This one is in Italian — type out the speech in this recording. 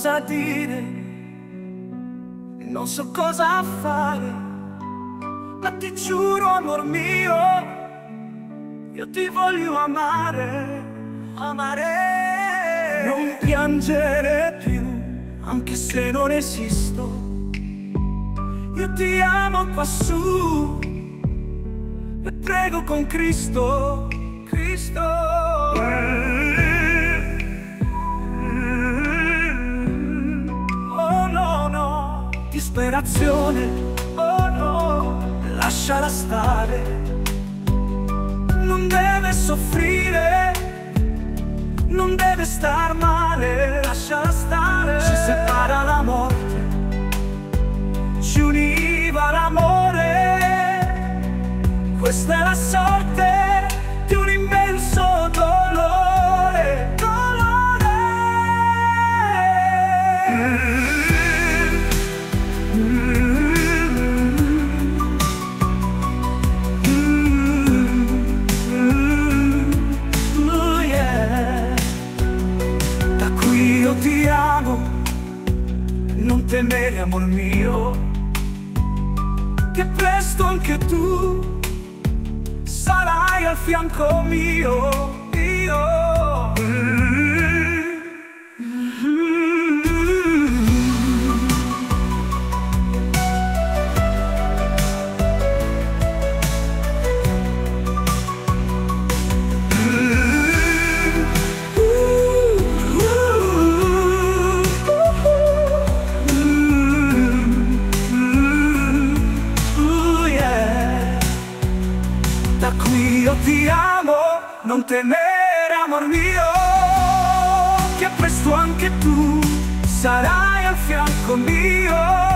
cosa dire, non so cosa fare, ma ti giuro amor mio, io ti voglio amare, amare. Non piangere più, anche se non esisto, io ti amo quassù, e prego con Cristo, Cristo. Disperazione, oh no, lasciala stare, non deve soffrire, non deve star male, lasciala stare. Ci separa la morte, ci univa l'amore, questa è la sorte di un immenso dolore, dolore. Ti amo, non temere amor mio, che presto anche tu sarai al fianco mio, io. Io ti amo, non temere amor mio, che presto anche tu sarai al fianco mio.